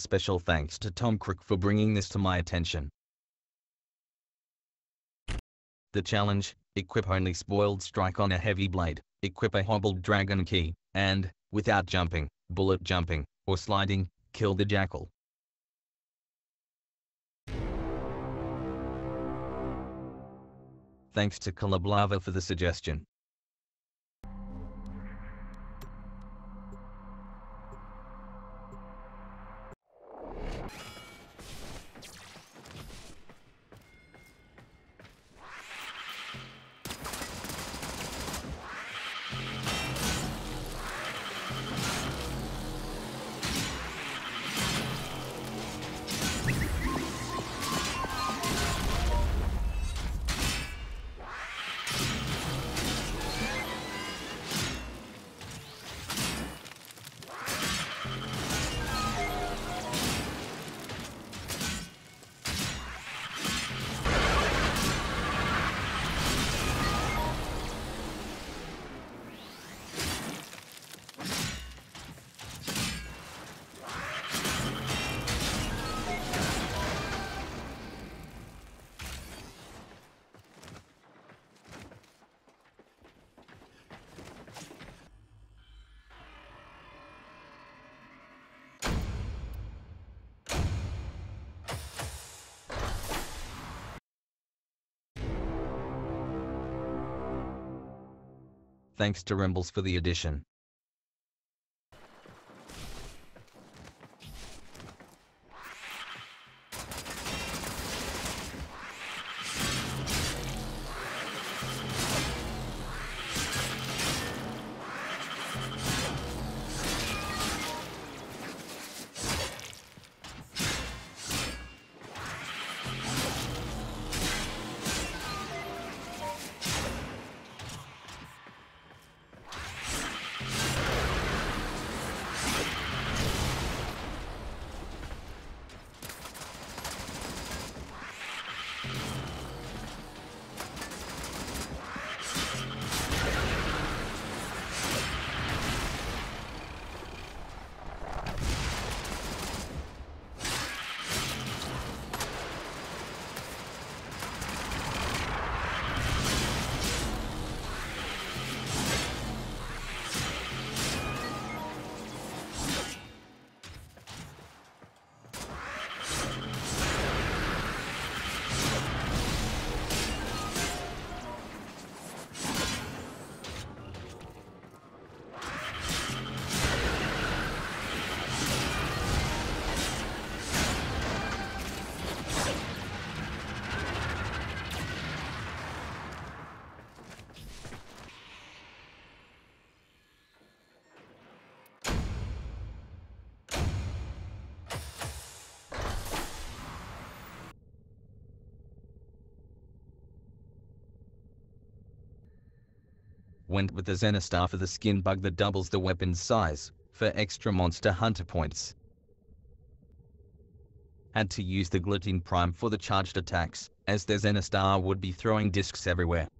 Special thanks to Tom Crook for bringing this to my attention. The challenge: equip only Spoiled Strike on a heavy blade, equip a Hobbled Dragon Key, and, without jumping, bullet jumping, or sliding, kill the Jackal. Thanks to Kalablava for the suggestion. Thanks to Rimbles for the addition. Went with the Zenistar for the skin bug that doubles the weapon's size, for extra monster hunter points. Had to use the Glaive Prime for the charged attacks, as the Zenistar would be throwing discs everywhere.